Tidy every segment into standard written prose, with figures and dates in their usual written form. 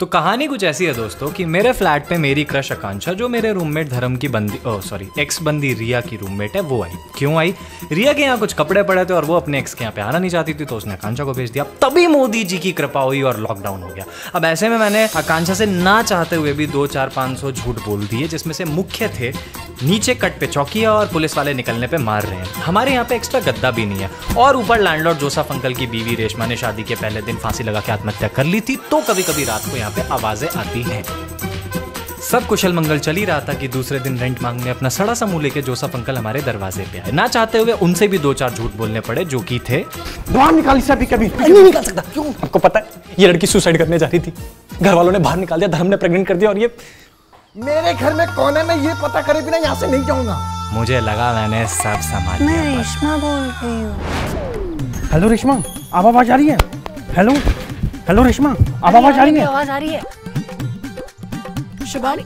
तो कहानी कुछ ऐसी है दोस्तों कि मेरे फ्लैट पे मेरी क्रश आकांक्षा, जो मेरे रूममेट धर्म की बंदी एक्स बंदी रिया की रूममेट है, वो आई। क्यों आई? रिया के यहाँ कुछ कपड़े पड़े थे और वो अपने एक्स के यहाँ पे आना नहीं चाहती थी, तो उसने आकांक्षा को भेज दिया। तभी मोदी जी की कृपा हुई और लॉकडाउन हो गया। अब ऐसे में मैंने आकांक्षा से ना चाहते हुए भी 200-400-500 झूठ बोल दिए, जिसमें से मुख्य थे नीचे कट पे चौकी है और पुलिस वाले निकलने पे मार रहे हैं, हमारे यहाँ पे एक्स्ट्रा गद्दा भी नहीं है, और ऊपर लैंडलॉर्ड जोसेफ अंकल की बीवी रेशमा ने शादी के पहले दिन फांसी लगा के आत्महत्या कर ली थी, तो कभी कभी रात को यहाँ पे आवाजें आती हैं। सब कुशल मंगल चल ही रहा था कि दूसरे दिन रेंट मांगने अपना सड़ा सा मुंह लेके जोसेफ अंकल हमारे दरवाजे पे आए। ना चाहते हुए उनसे भी 2-4 झूठ बोलने पड़े, जो कि थे बाहर निकाल से अभी कभी नहीं निकाल सकता। क्यों? आपको पता है ये लड़की सुसाइड करने जा रही थी, घर वालों ने बाहर निकाल दिया, धर्म ने प्रेग्नेंट कर दिया, और ये मेरे घर में कौन है मैं ये पता करे बिना यहाँ से नहीं जाऊंगा। मुझे लगा मैंने सब संभाल लिया। मैं रेशमा बोल रही हूँ। हेलो रेशमा, आप आवाज आ रही है? हेलो हेलो रेशमा, आप आवाज आ रही है? आवाज आ रही है शुभानी।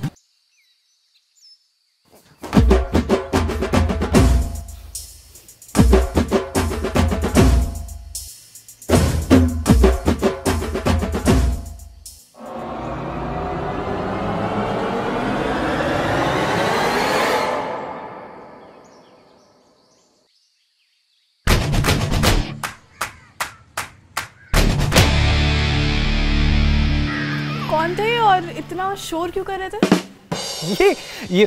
और इतना शोर क्यों कर रहे थे? ये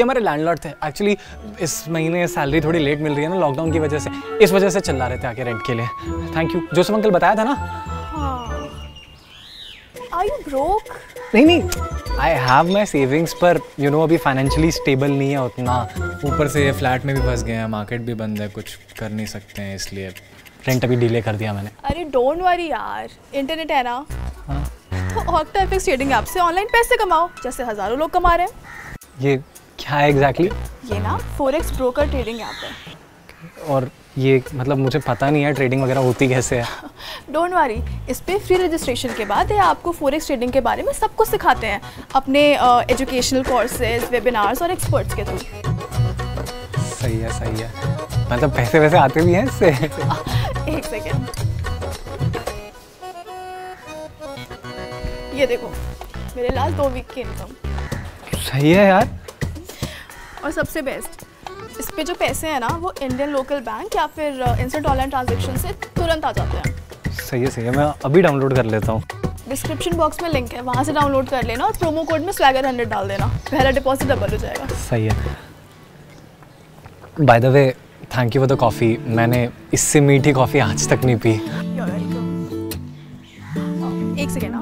हमारे लैंडलॉर्ड थे। एक्चुअली इस महीने सैलरी थोड़ी लेट मिल रही है ना लॉकडाउन की वजह से, इस वजह से चिल्ला रहे थे आके रेंट के लिए। थैंक यू, जोसेफ अंकल बताया था ना। Are you broke? नहीं, आई हैव माई सेविंग्स, पर यू नो अभी फाइनेंशियली स्टेबल नहीं है उतना। ऊपर से ये फ्लैट में भी फंस गए हैं, मार्केट भी बंद है, कुछ कर नहीं सकते हैं, इसलिए रेंट अभी डिले कर दिया मैंने। अरे डोंट वरी यार, इंटरनेट है ना। हाँ। ऑक्टाफिक्स ट्रेडिंग ऐप से ऑनलाइन पैसे कमाओ, जैसे हजारों लोग कमा रहे हैं। ये क्या है एग्जैक्टली? ये ना फोरेक्स ब्रोकर ट्रेडिंग ऐप है। और ये मतलब मुझे पता नहीं है ट्रेडिंग वगैरह होती कैसे है। डोंट वरी, इस पे फ्री रजिस्ट्रेशन के बाद ये आपको फोरेक्स ट्रेडिंग के बारे में सब कुछ सिखाते हैं, अपने एजुकेशनल कोर्सेज, वेबिनार्स और एक्सपर्ट्स के थ्रू। सही है सही है, मतलब पैसे वैसे आते भी हैं इससे। एक सेकेंड, ये देखो मेरे लास्ट 2 वीक की इनकम। सही है यार। और सबसे बेस्ट, इस पे जो पैसे हैं ना वो इंडियन लोकल बैंक या फिर इंस्टेंट ऑनलाइन ट्रांजैक्शन से तुरंत आ जाते हैं। सही है, मैं अभी डाउनलोड कर लेता हूँ। डिस्क्रिप्शन बॉक्स में लिंक है, वहाँ से डाउनलोड कर लेना और प्रोमो कोड में swagger 100 डाल देना, पहला डिपॉजिट डबल हो जाएगा। सही है। By the way thank you for the coffee, मैंने इससे मीठी कॉफ़ी आज तक नहीं पी। एक सेकेंड।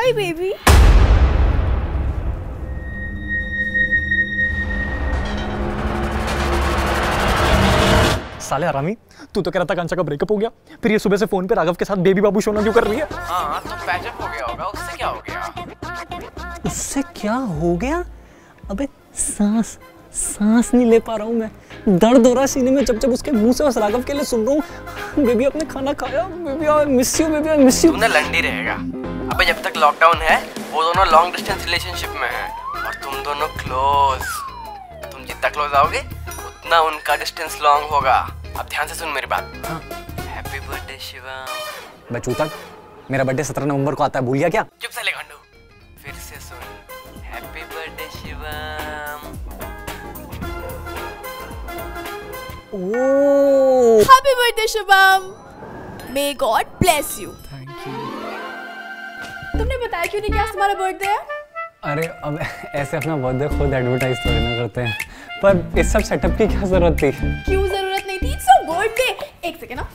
Hi baby. साले आरामी, तू तो कह रहा था कांचा का ब्रेकअप हो गया, फिर ये सुबह से फोन पे राघव के साथ बेबी बाबू शोना क्यों कर रही है? हाँ, तो पैचअप हो गया होगा, उससे क्या हो गया? उससे क्या हो गया? अबे सांस नहीं ले पा रहा हूँ मैं, दर्द हो रहा सीने में जब उसके मुंह से उस राघव के लिए सुन रहा हूँ, बेबी आपने खाना खाया, baby I miss you, baby I miss you. तूने लंडी रहेगा। अबे जब तक लॉकडाउन है वो दोनों लॉन्ग डिस्टेंस रिलेशनशिप में हैं और तुम दोनों क्लोज। तुम जितना क्लोज आओगे उतना उनका डिस्टेंस लॉन्ग होगा। अब ध्यान से सुन मेरी बात। Happy birthday Shivam. बचूता, मेरा बर्थडे 17 नवंबर को आता है, भूल गया क्या? चुप साले गांडू। फिर से सुन, happy birthday Shivam. Oh happy birthday Shivam, may God bless you. Thank you. तुमने बताया क्यों नहीं कि आज तुम्हारा बर्थडे है? अरे अब ऐसे अपना बर्थडे खुद एडवर्टाइज थोड़ी ना करते हैं, पर इस सब सेटअप की क्या जरूरत थी? क्यों जरूरत नहीं थी? It's your birthday. एक सेकंड ना।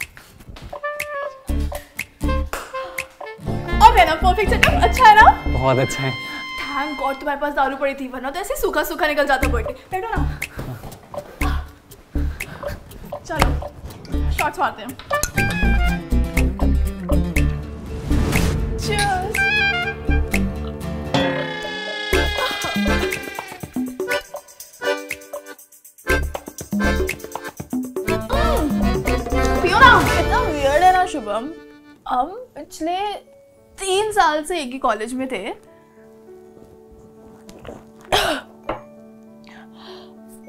अब है ना परफेक्ट सेटअप, अच्छा है ना? बहुत अच्छा है। थैंक गॉड तुम्हारे पास दारू पड़ी थी, वरना तो ऐसे सूखा सूखा निकल जाता बर्थडे। बैठो ना। चलो शॉट्स मारते हैं। चीयर्स। शुभम, हम पिछले 3 साल से एक ही कॉलेज में थे,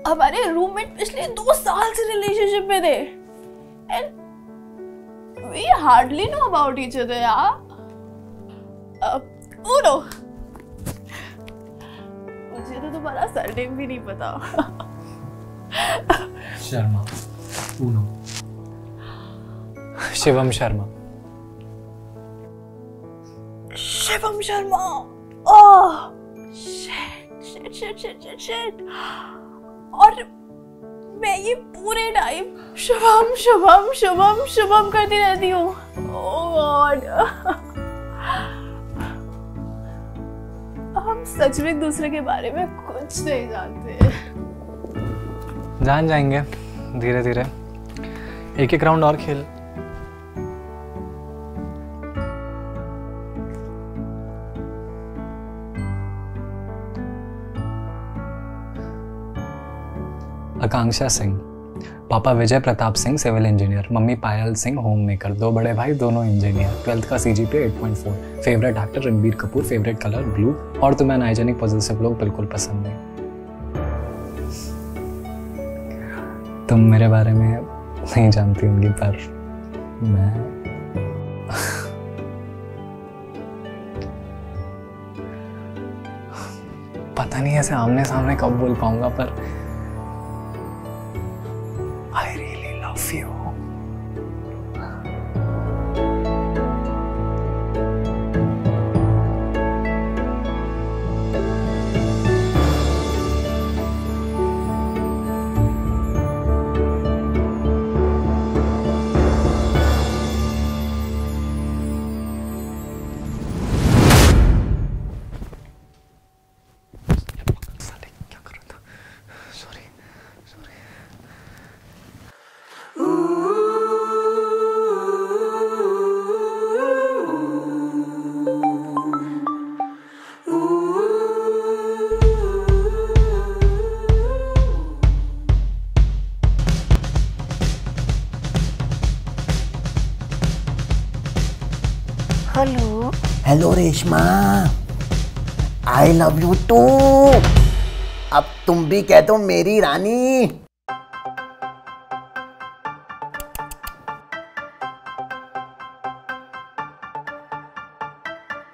हमारे रूममेट पिछले 2 साल से रिलेशनशिप में थे, and we hardly know about each other यार। उनो। मुझे तो तुम्हारा सरनेम भी नहीं पता। Sharma. You know. Shivam Sharma. Shivam Sharma. Oh shit shit shit shit shit shit. और मैं ये पूरे टाइम शुभम शुभम शुभम शुभम करती रहती हूँ। ओह गॉड, हम सच में दूसरे के बारे में कुछ नहीं जानते। जान जाएंगे धीरे धीरे। एक एक राउंड और खेल। आकांक्षा सिंह, पापा विजय प्रताप सिंह सिविल इंजीनियर, मम्मी पायल सिंह होम मेकर, दो बड़े भाई दोनों इंजीनियर, 12th का CGPA 8.4, favourite actor Ranbir Kapoor, favourite colour blue, और तुम्हें नाइजेनिक पॉजिटिव लोग बिल्कुल पसंद नहीं। तुम मेरे बारे में नहीं जानती होंगी, पर मैं पता नहीं ऐसे आमने सामने कब बोल पाऊंगा, पर feel hello Reshma, I love you too. अब तुम भी कह दो मेरी रानी।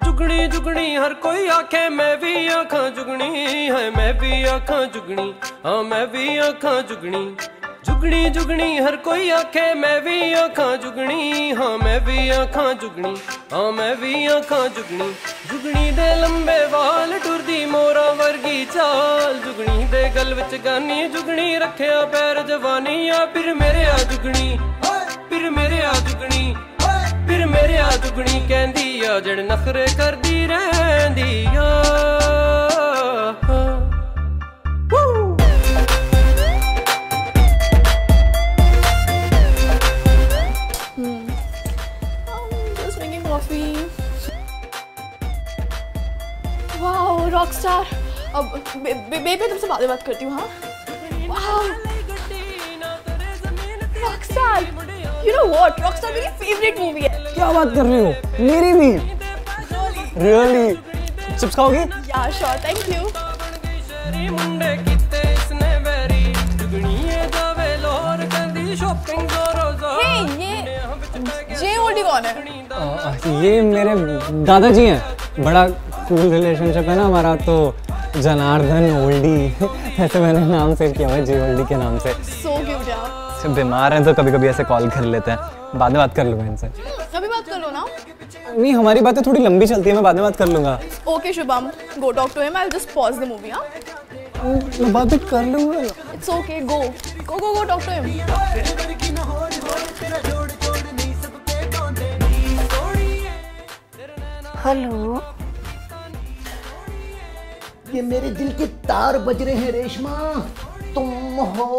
जुगनी जुगनी हर कोई आंखें, मैं भी आंखें जुगनी है, मैं भी आंखें जुगनी, हाँ मैं भी आंखें जुगनी। जुगनी जुगनी हर कोई आंखें, मैं भी आंखें जुगनी, हाँ मैं भी आंखें जुगनी, हाँ मैं भी आंखें जुगनी। जुगनी दे लंबे वाल, टुरदी मोरा वर्गी चाल, जुगनी दे गल विच गानी, जुगनी रखिया पैर जवानी, या फिर मेरे आ जुगनी, फिर मेरे आ जुगनी, फिर मेरे आ जुगनी। कहंदी आ जड़ नखरे करदी रहंदी आ। वाओ रॉकस्टार, अब बेबी तुमसे बातें बात करती हूँ। हाँ wow rockstar, you know what, rockstar मेरी फेवरेट मूवी है। क्या बात कर रही हो, मेरी भी। रियली चिप्स खाओगी? Yeah sure, thank you. ये ओल्डी कौन है? ये मेरे दादाजी हैं। बड़ा कूल रिलेशनशिप है ना हमारा, तो जनार्दन ओल्डी ऐसे मैंने नाम सेव किया हुआ है, जे ओल्डी के नाम से। सो क्यूट है आप। बीमार हैं तो कभी कभी ऐसे कॉल कर लेते हैं। बाद में बात कर लूंगा इनसे। कभी बात कर लो ना। नहीं, हमारी बातें थोड़ी लंबी चलती है, मैं बाद में बात कर लूंगा। Okay Shubham, go talk to him, I will just pause the movie. हां बातें कर लूंगा, it's okay, go go go talk to him. Hello, ये मेरे दिल के तार बज रहे हैं रेशमा, तुम हो।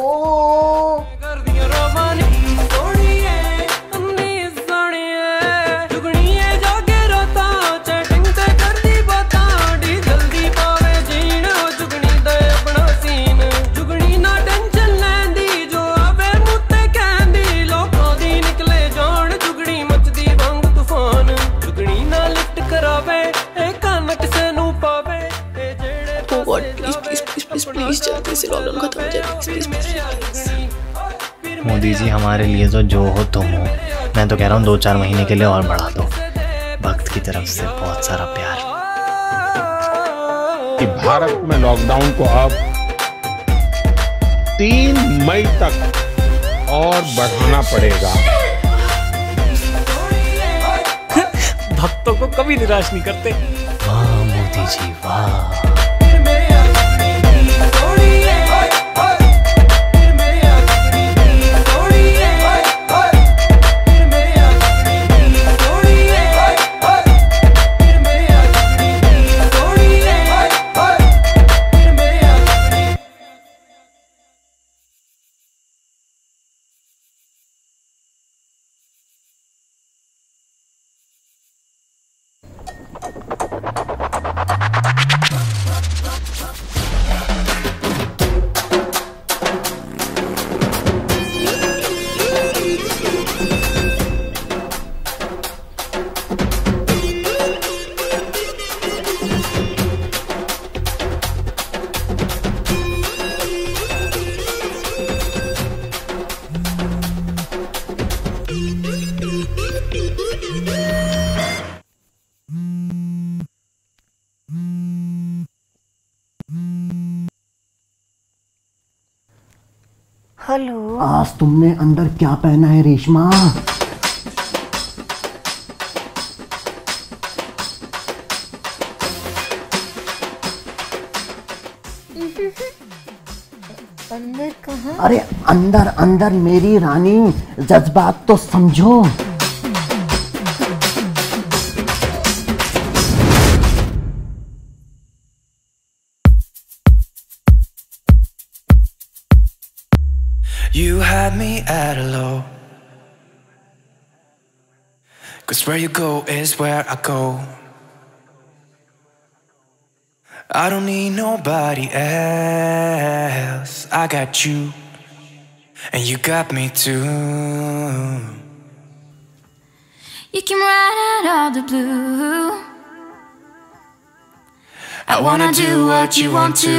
मोदी जी, हमारे लिए तो जो हो तुम हो। मैं तो कह रहा हूँ 2-4 महीने के लिए और बढ़ा दो। वक्त की तरफ से बहुत सारा प्यार। कि भारत में लॉकडाउन को अब 3 मई तक और बढ़ाना पड़ेगा। भक्तों को कभी निराश नहीं करते। वाह मोदी जी वाह। हेलो, आज तुमने अंदर क्या पहना है रेशमा? अंदर कहाँ? अरे अंदर अंदर मेरी रानी, जज्बात तो समझो। You had me at a low, 'cause where you go is where I go. I don't need nobody else. I got you, and you got me too. You came right out of the blue. I wanna do what you want to.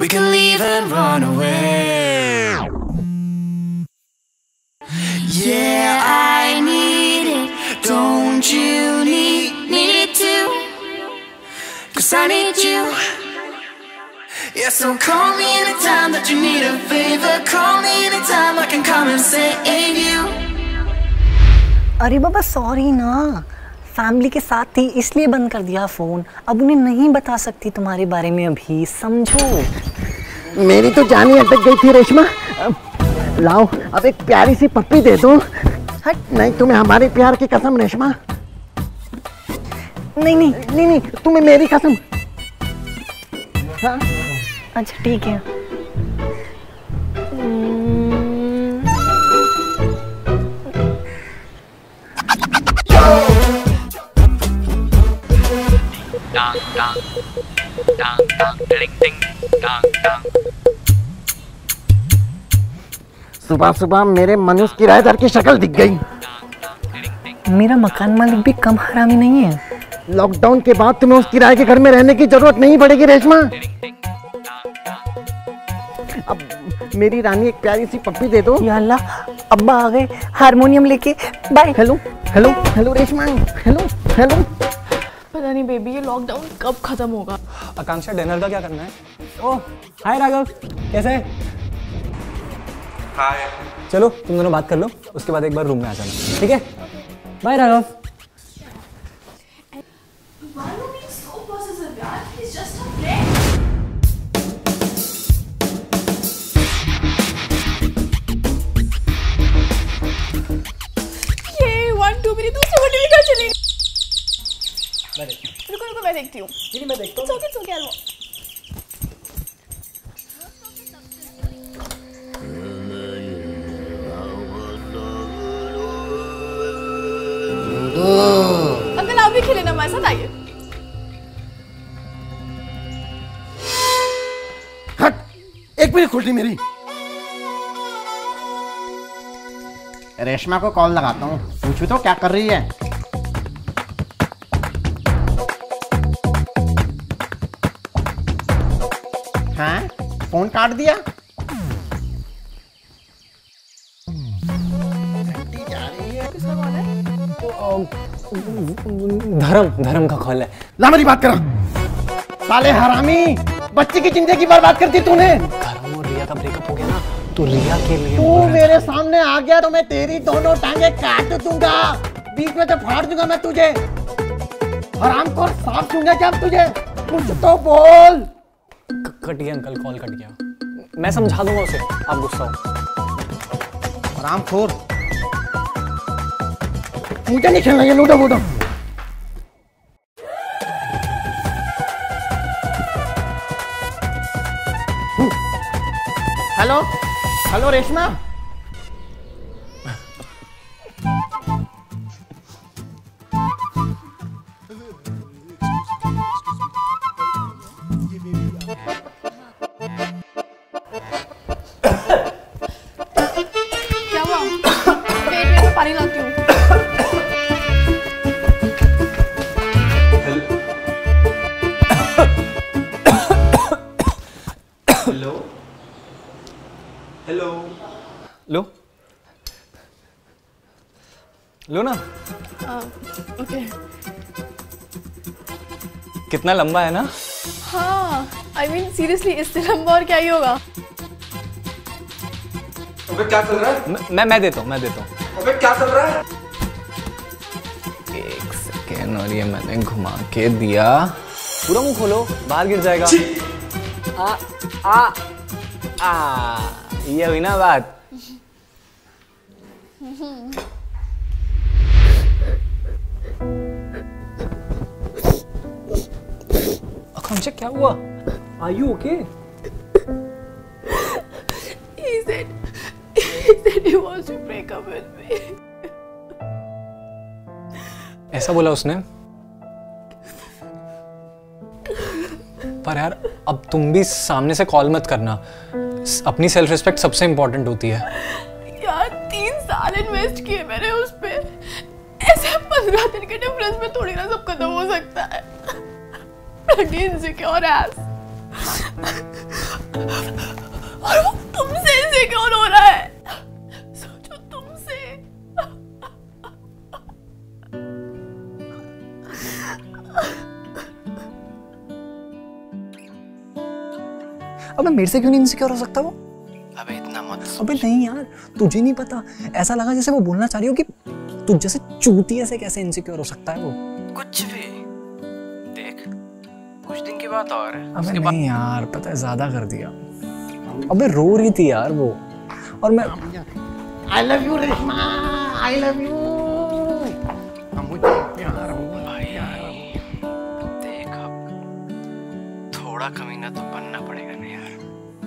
We can leave and run away. Yeah, I need it. Don't you need it too? 'Cause I need you. Yeah, so call me anytime that you need a favor. Call me anytime I can come and save you. अरे बाबा sorry ना, family के साथ थी इसलिए बंद कर दिया phone. अब उन्हें नहीं बता सकती तुम्हारे बारे में, अभी समझो। मेरी तो जान ही अटक गई थी रेशमा। लाओ अब एक प्यारी सी पप्पी दे दो। हट, नहीं तुम्हें हमारे प्यार की कसम रेशमा। नहीं नहीं नहीं नहीं, तुम्हें मेरी कसम। हाँ अच्छा ठीक है। Dang dang dang dang ding ding dang dang. सुबह सुबह मेरे मनुष्य किराएदार की शक्ल दिख गई। मेरा मकान मालिक भी कम हरामी नहीं है। लॉकडाउन के बाद तुम्हें उस किराए के घर में रहने की जरूरत नहीं पड़ेगी रेशमा। अब मेरी रानी एक प्यारी सी पप्पी दे दो। या अल्लाह, अब्बा आ गए हारमोनियम लेके। Bye. Hello hello hello Reshma, hello hello. पता नहीं बेबी ये लॉकडाउन कब खत्म होगा। आकांक्षा डिनर का क्या करना है? ओह हाय राघव, कैसे? हाय। चलो तुम दोनों बात कर लो, उसके बाद एक बार रूम में आ जाना, ठीक है? बाय राघव। ये 1 2 मेरी दूसरी वाली का चलेगी। रुको रुको मैं देखती हूँ। नहीं मैं देखता हूँ। चौके चौके आलो। अंकल आप भी खेलें ना हमारे साथ, आइए। हट, एक मिनट खुलती मेरी। रेशमा को कॉल लगाता हूँ, पूछूँ तो क्या कर रही है। हाँ? फोन काट दिया। जा रही है। किसका कॉल है? धर्म का खोल है। ना मेरी बात करा साले हरामी, बच्चे की जिंदगी बर्बाद कर दी तूने। धर्म और रिया का ब्रेकअप हो गया ना, तो रिया के लिए तू मेरे सामने आ गया तो मैं तेरी दोनों टांगे काट दूंगा, बीच में से फाड़ दूंगा मैं तुझे। हरामखोर सांप दूंगा क्या तुझे? कुछ तो बोल। कट गया अंकल, कॉल कट गया। मैं समझा दूंगा उसे, आप गुस्सा हो। हरामखोर मुझे नहीं खेलना ये लूडो वूडो। हेलो हेलो रेशमा, क्या हुआ? पेट में पानी लाती हूँ। हेलो हेलो लो लो ना। ओके। कितना लंबा है ना? हाँ आई मीन सीरियसली, इससे लंबा और क्या ही होगा। अबे क्या चल रहा है? मैं देता हूँ। अबे क्या चल रहा है? एक सेकेंड, और ये मैंने घुमा के दिया। पूरा मुंह खोलो, बाहर गिर जाएगा। आ आ आ, ये हुई ना बात। अकांक्षा क्या हुआ? Are you okay? He said he wants to break up with me. ऐसा बोला उसने? पर यार अब तुम भी सामने से कॉल मत करना, अपनी सेल्फ रिस्पेक्ट सबसे इम्पोर्टेंट होती है। यार 3 साल इन्वेस्ट किए मैंने उस पे, ऐसे 15 दिन के डिफरेंस में थोड़ी ना सब खत्म हो सकता है। इनसिक्योर एस, और वो तुमसे इनसिक्योर हो रहा है। सोचो तुमसे। अबे मेरे से क्यों नहीं इनसिक्योर हो सकता वो? अबे इतना मत। अबे नहीं यार, तुझे नहीं पता, ऐसा लगा जैसे वो बोलना चाह रही हो कि तुझ जैसे चूतिया से कैसे इनसिक्योर हो सकता है वो। कुछ भी देख, कुछ दिन की बात और है। अबे नहीं यार, पता है ज्यादा कर दिया। अबे रो रही थी यार वो, और मैं I love you Reshma, I love you. हम मुझे प्यार हो भाई यार। देख अब थोड़ा कमीना तो बनना पड़ेगा ना यार।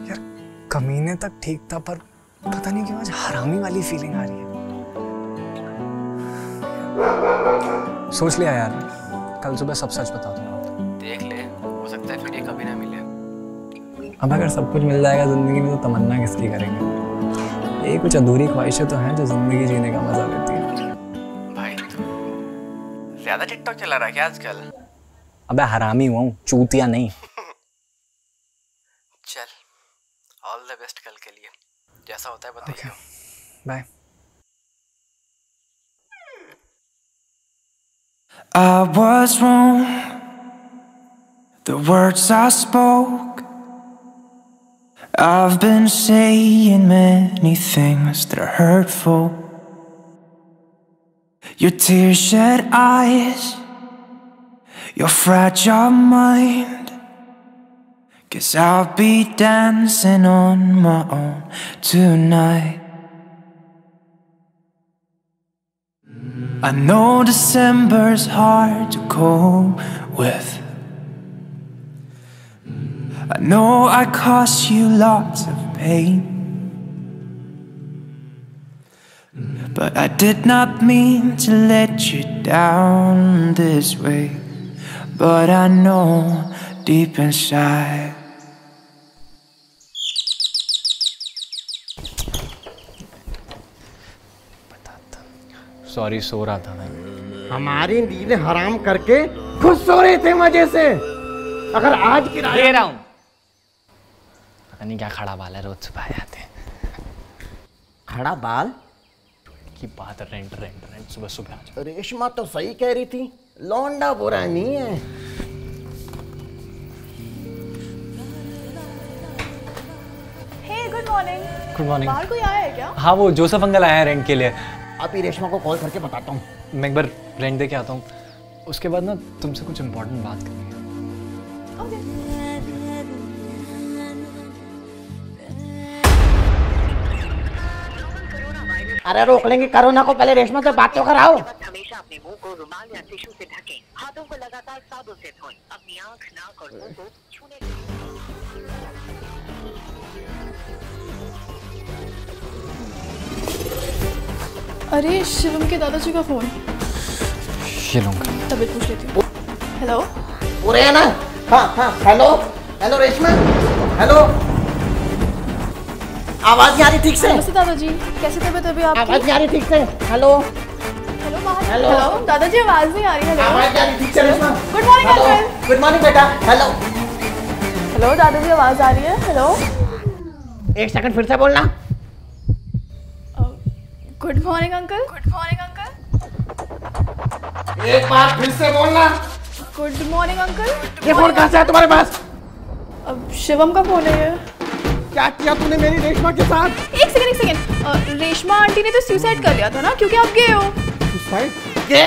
यार कमीने तक ठीक था, पर पता नहीं क्यों आज हरामी वाली फीलिंग आ रही है। सोच लिया यार, कल सुबह सब सच बता दूंगा। देख ले, हो सकता है फिर ये कभी ना मिले। अब अगर सब कुछ मिल जाएगा जिंदगी में तो तमन्ना किसकी करेंगे? ये कुछ अधूरी ख्वाहिशें तो हैं जो जिंदगी जीने का मजा लेती हैं। भाई तू ज्यादा टिकटॉक चला रहा है क्या आजकल? अबे हरामी हुआ हूँ, चूतिया नहीं। चल ऑल द बेस्ट कल के लिए, जैसा होता है बताइए। Bye. I was wrong, the words I spoke. I've been saying many things that are hurtful. Your tear-shed eyes, your fragile mind. 'Cause I'll be dancing on my own tonight. I know December's hard to cope with. I know I cost you lots of pain, but I did not mean to let you down this way. But I know deep inside. Sorry, सो रहा था मैं। हमारी नींदें हराम करके खुश सो रहे थे मजे से। अगर आज की रात दे रहा हूँ, पता नहीं क्या खड़ा बाल है, रोज सुबह आते हैं। खड़ा बाल की बात रेंट रेंट रेंट सुबह सुबह आ जाओ। रेशमा तो सही कह रही थी, लौंडा बुरा नहीं है। Good morning. बाहर कोई आया है क्या? हाँ वो जोसेफ अंकल आया है रेंट के लिए। आप ही रेशमा को कॉल करके बताता हूँ, मैं एक बार रेंट दे के आता हूँ, उसके बाद ना तुमसे कुछ इम्पोर्टेंट बात करनी है। Okay. अरे रोक लेंगे कोरोना को, पहले रेशमा से बात तो कराओ। हमेशा अपने मुंह को रुमाल या टिश्यू से ढकें, हाथों को लगातार साबुन से धोएं, अपनी आँख नाक और मुंह को छूने। अरे शिवम के दादाजी का फोन। शिवम का तबीयत पूछ लेती हूँ। हेलो पूरे है ना? हाँ हाँ हेलो हेलो रेशमा, हेलो आवाज़ नहीं आ रही ठीक से? कैसे दादाजी, कैसे तबीयत अभी आपकी? आवाज़ नहीं आ रही ठीक से। हेलो हेलो हेलो दादाजी आवाज़ नहीं आ रही। हेलो आवाज़ आ रही ठीक से Reshma? Good morning uncle. Good morning बेटा। हेलो हेलो दादाजी आवाज़ आ रही है? हेलो एक सेकंड फिर से बोलना। Good morning uncle. Good morning uncle. एक बार फिर से बोलना। Good morning uncle. ये फोन कहाँ से है तुम्हारे पास? अब शिवम का फोन है ये। क्या किया तूने मेरी रेशमा के साथ? एक सेकंड एक सेकंड, रेशमा आंटी ने तो सुसाइड कर लिया था ना क्योंकि आप गे हो। सुसाइड? गे?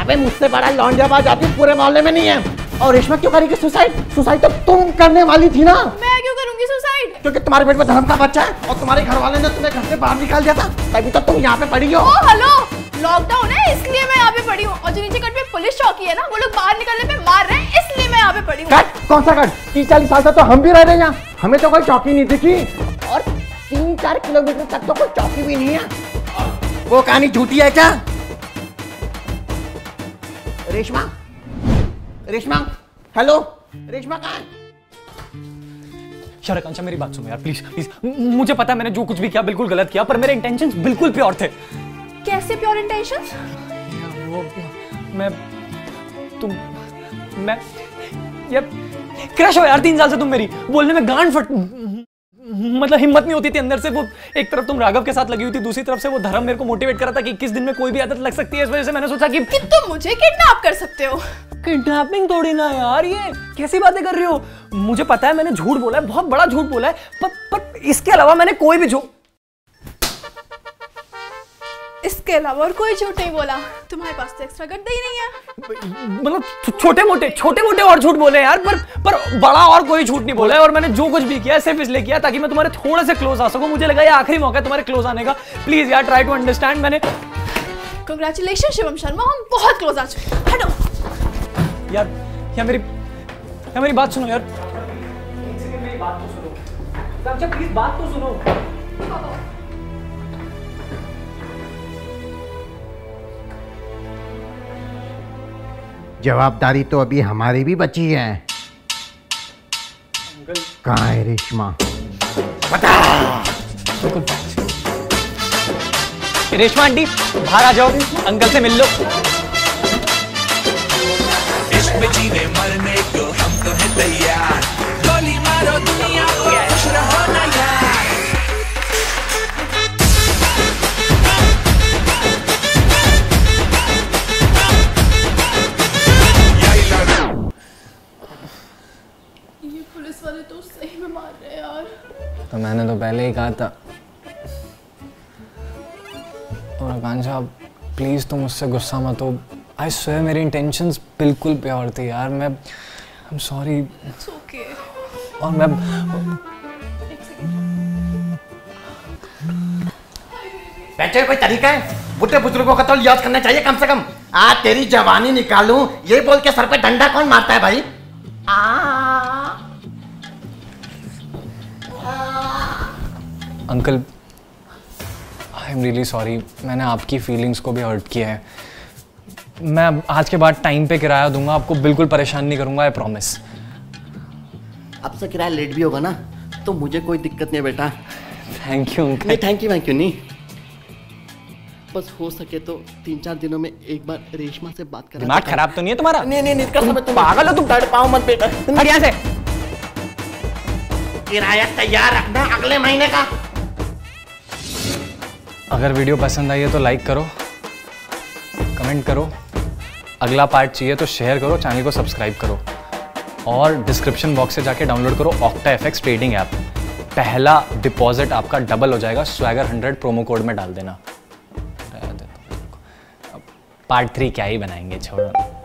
अबे मुझसे बड़ा लौंडेबाज आपके पूरे मामले में नहीं है। और रेशमा क्यों करेगी सुसाइड? सुसाइड तो तुम करने वाली थी ना। मैं क्यों करूंगी सुसाइड? क्योंकि तुम्हारे पेट में धर्म का बच्चा है और तुम्हारे घर वाले ने तुम्हें घर से बाहर निकाल दिया था, तभी तो तुम यहाँ पे पड़ी हो। ओह हेलो, लॉकडाउन है इसलिए मैं यहाँ पे पड़ी हूँ, और जो नीचे कट पे पुलिस चौकी है ना, वो लोग बाहर निकलने पे मार रहे हैं इसलिए मैं यहाँ पे पड़ी हूँ। कट? कौन सा कट? 30-40 साल से तो हम भी रह रहे हैं यहाँ, हमें तो कोई चौकी नहीं दिखी, और 3-4 किलोमीटर तक तो कोई चौकी भी नहीं है। वो कहानी झूठी है क्या रेशमा? रेशमा हेलो रेशमा कहाँ? आकांक्षा मेरी बात सुनो यार प्लीज प्लीज, मुझे पता है मैंने जो कुछ भी किया बिल्कुल गलत किया, पर मेरे इंटेंशंस बिल्कुल प्योर थे। कैसे प्योर इंटेंशंस? वो मैं ये क्रश हो यार 3 साल से तुम मेरी, बोलने में गांड फट, मतलब हिम्मत नहीं होती थी अंदर से। वो एक तरफ तुम राघव के साथ लगी हुई थी, दूसरी तरफ से वो धर्म मेरे को मोटिवेट कर रहा था कि 21 दिन में कोई भी आदत लग सकती है, इस वजह से मैंने सोचा कि तुम मुझे किडनैप कर सकते हो। किडनैपिंग थोड़ी ना यार, ये कैसी बातें कर रही हो? मुझे पता है मैंने झूठ बोला है, बहुत बड़ा झूठ बोला है, पर इसके अलावा मैंने कोई भी झूठ, इसके अलावा और कोई झूठ नहीं बोला। तुम्हारे पास तो एक्स्ट्रा गद्दा ही नहीं है। मतलब छोटे मोटे और झूठ बोले यार, पर बड़ा और कोई झूठ नहीं बोला है। और मैंने जो कुछ भी किया सिर्फ इसलिए किया ताकि मैं तुम्हारे थोड़े से क्लोज आ सकूं। मुझे लगा ये आखिरी मौका है तुम्हारे क्लोज आने का, प्लीज यार ट्राई टू अंडरस्टैंड। मैंने कांग्रेचुलेशन शिवम शर्मा, हम बहुत क्लोज आ चुके हैं। हटो यार, मेरी बात सुनो यार, मेरी बात तो सुनो सबसे, प्लीज बात तो सुनो। जवाबदारी तो अभी हमारी भी बची है। कहाँ है रेशमा? बता। रेशमा आंटी बाहर आ जाओ, अंकल से मिल लो। इश्क में जीने मरने को हम तो हैं तैयार, गोली मारो दुनिया को खुश रहो ना यार। ये पुलिस वाले तो सही में मार रहे हैं यार। तो मैंने तो पहले ही कहा था। और आकांक्षा आप प्लीज़ तुम मुझसे गुस्सा मत हो, आई स्वेयर मेरी इंटेंशंस बिल्कुल प्योर थी यार। मैं I am sorry. It's okay. और मैं बेटे कोई तरीका है? बुढ़े बुजुर्गों का तो लिहाज करना चाहिए कम से कम। आज तेरी जवानी निकालूं ये बोल के सर पे डंडा कौन मारता है भाई? Uncle I am really sorry, मैंने आपकी फीलिंग्स को भी हर्ट किया है। मैं आज के बाद टाइम पे किराया दूंगा, आपको बिल्कुल परेशान नहीं करूंगा, आई प्रॉमिस। अब से किराया लेट भी होगा ना तो मुझे कोई दिक्कत नहीं है बेटा। Thank you uncle. Thank you नहीं, बस हो सके तो 3-4 दिनों में एक बार रेशमा से बात करना। दिमाग खराब तो नहीं है तुम्हारा? नहीं, पागल हो तुम, डर पाओ मत बेटा। किराया तैयार रखना अगले महीने का। अगर वीडियो पसंद आई है तो लाइक करो, कमेंट करो, अगला पार्ट चाहिए तो शेयर करो, चैनल को सब्सक्राइब करो और डिस्क्रिप्शन बॉक्स से जाके डाउनलोड करो Octafx ट्रेडिंग ऐप। पहला डिपॉजिट आपका डबल हो जाएगा, swagger100 प्रोमो कोड में डाल देना। पार्ट 3 क्या ही बनाएंगे, छोड़ो।